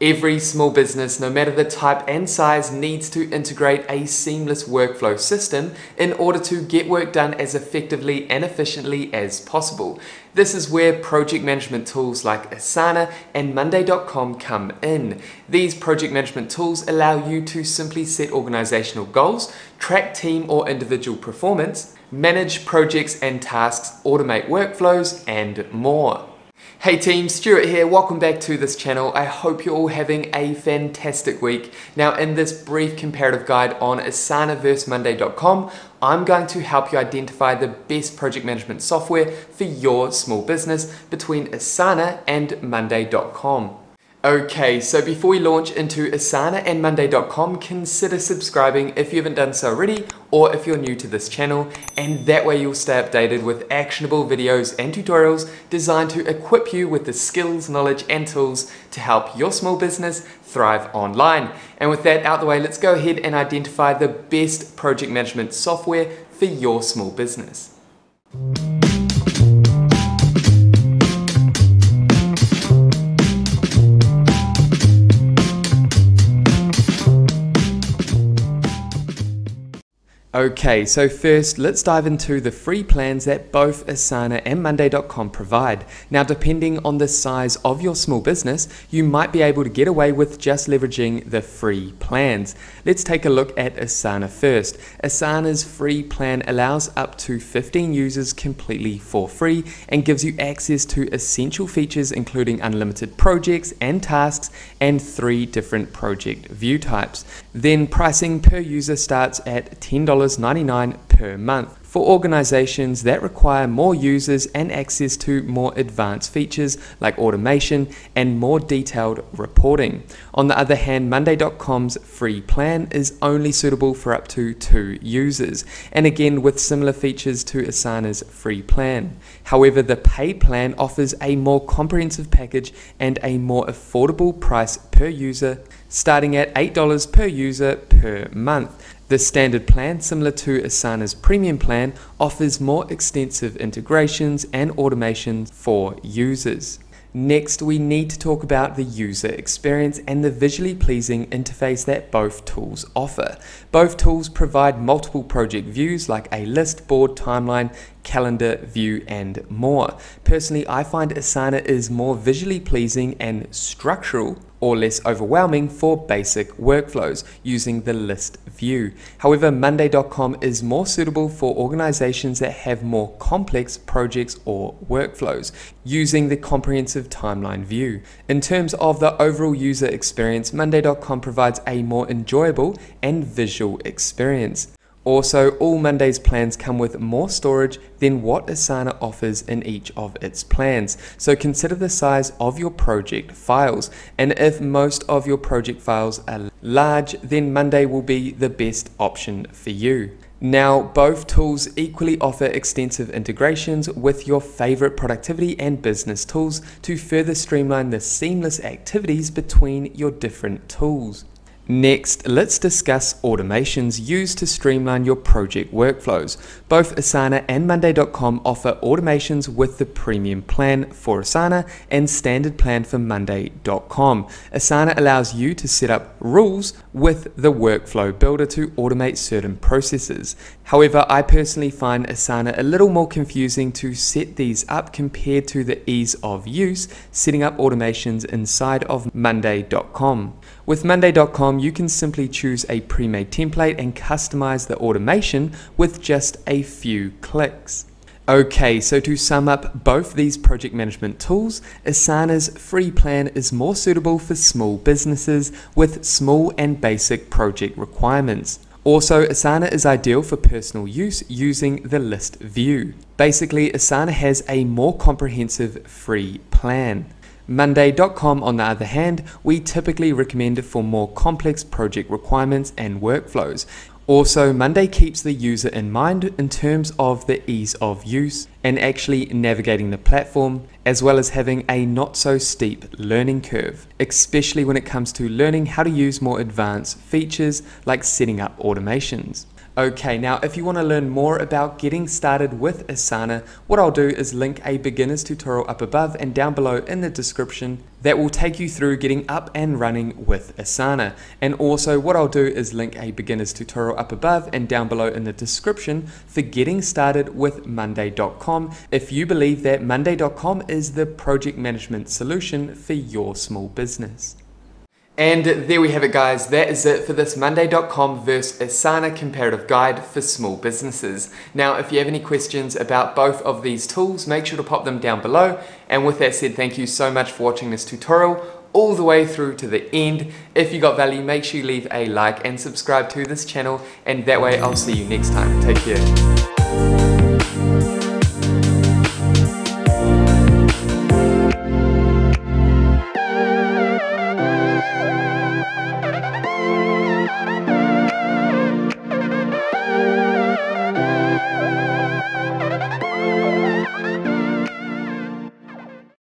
Every small business, no matter the type and size, needs to integrate a seamless workflow system in order to get work done as effectively and efficiently as possible. This is where project management tools like Asana and monday.com come in. These project management tools allow you to simply set organizational goals, track team or individual performance, manage projects and tasks, automate workflows, and more. Hey team, Stuart here, welcome back to this channel. I hope you're all having a fantastic week. Now in this brief comparative guide on Asana versus monday.com, I'm going to help you identify the best project management software for your small business between Asana and monday.com. Okay, so before we launch into Asana and monday.com, consider subscribing if you haven't done so already or if you're new to this channel, and that way you'll stay updated with actionable videos and tutorials designed to equip you with the skills, knowledge, and tools to help your small business thrive online. And with that out the way, let's go ahead and identify the best project management software for your small business. Okay, so first, let's dive into the free plans that both Asana and monday.com provide. Now, depending on the size of your small business, you might be able to get away with just leveraging the free plans. Let's take a look at Asana first. Asana's free plan allows up to 15 users completely for free and gives you access to essential features including unlimited projects and tasks and 3 different project view types. Then pricing per user starts at $10.99 per month. For organizations that require more users and access to more advanced features like automation and more detailed reporting. On the other hand, monday.com's free plan is only suitable for up to 2 users, and again with similar features to Asana's free plan. However, the paid plan offers a more comprehensive package and a more affordable price per user, starting at $8 per user per month. The standard plan, similar to Asana's premium plan, offers more extensive integrations and automations for users. Next, we need to talk about the user experience and the visually pleasing interface that both tools offer. Both tools provide multiple project views like a list, board, timeline, calendar view, and more. Personally, I find Asana is more visually pleasing and structural or less overwhelming for basic workflows using the list view. However, monday.com is more suitable for organizations that have more complex projects or workflows using the comprehensive timeline view. In terms of the overall user experience, monday.com provides a more enjoyable and visual experience. Also, all Monday's plans come with more storage than what Asana offers in each of its plans. So consider the size of your project files. And if most of your project files are large, then Monday will be the best option for you. Now, both tools equally offer extensive integrations with your favorite productivity and business tools to further streamline the seamless activities between your different tools. Next, let's discuss automations used to streamline your project workflows. Both Asana and monday.com offer automations with the premium plan for Asana and standard plan for monday.com. Asana allows you to set up rules with the workflow builder to automate certain processes. However, I personally find Asana a little more confusing to set these up compared to the ease of use setting up automations inside of monday.com. With monday.com, you can simply choose a pre-made template and customize the automation with just a few clicks. Okay, so to sum up both these project management tools, Asana's free plan is more suitable for small businesses with small and basic project requirements. Also, Asana is ideal for personal use using the list view. Basically, Asana has a more comprehensive free plan. monday.com, on the other hand, we typically recommend it for more complex project requirements and workflows. Also, Monday keeps the user in mind in terms of the ease of use and actually navigating the platform, as well as having a not so steep learning curve, especially when it comes to learning how to use more advanced features like setting up automations. Okay, now if you want to learn more about getting started with Asana, what I'll do is link a beginner's tutorial up above and down below in the description that will take you through getting up and running with Asana. And also what I'll do is link a beginner's tutorial up above and down below in the description for getting started with monday.com if you believe that monday.com is the project management solution for your small business. And there we have it, guys. That is it for this monday.com versus Asana comparative guide for small businesses. Now, if you have any questions about both of these tools, make sure to pop them down below. And with that said, thank you so much for watching this tutorial all the way through to the end. If you got value, make sure you leave a like and subscribe to this channel. And that way, I'll see you next time. Take care.